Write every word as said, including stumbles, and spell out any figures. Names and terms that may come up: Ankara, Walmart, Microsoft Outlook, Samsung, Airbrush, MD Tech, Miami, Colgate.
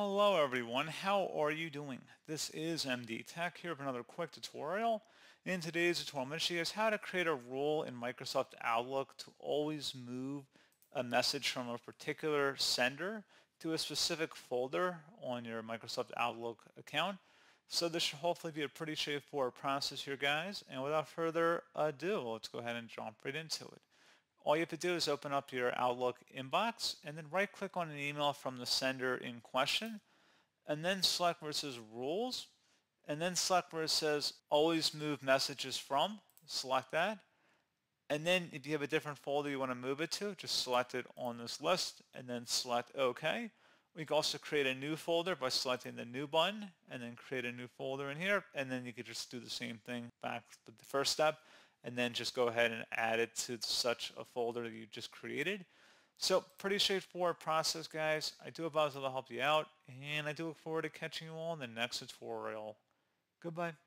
Hello everyone, how are you doing? This is M D Tech here with another quick tutorial. In today's tutorial, I'm going to show you guys how to create a rule in Microsoft Outlook to always move a message from a particular sender to a specific folder on your Microsoft Outlook account. So this should hopefully be a pretty straightforward process here, guys. And without further ado, let's go ahead and jump right into it. All you have to do is open up your Outlook inbox and then right click on an email from the sender in question and then select where it says rules and then select where it says always move messages from, select that, and then if you have a different folder you want to move it to, just select it on this list and then select OK. We can also create a new folder by selecting the new button and then create a new folder in here, and then you could just do the same thing back with the first step and then just go ahead and add it to such a folder that you just created. So pretty straightforward process, guys. I do hope I was able to help you out, and I do look forward to catching you all in the next tutorial. Goodbye.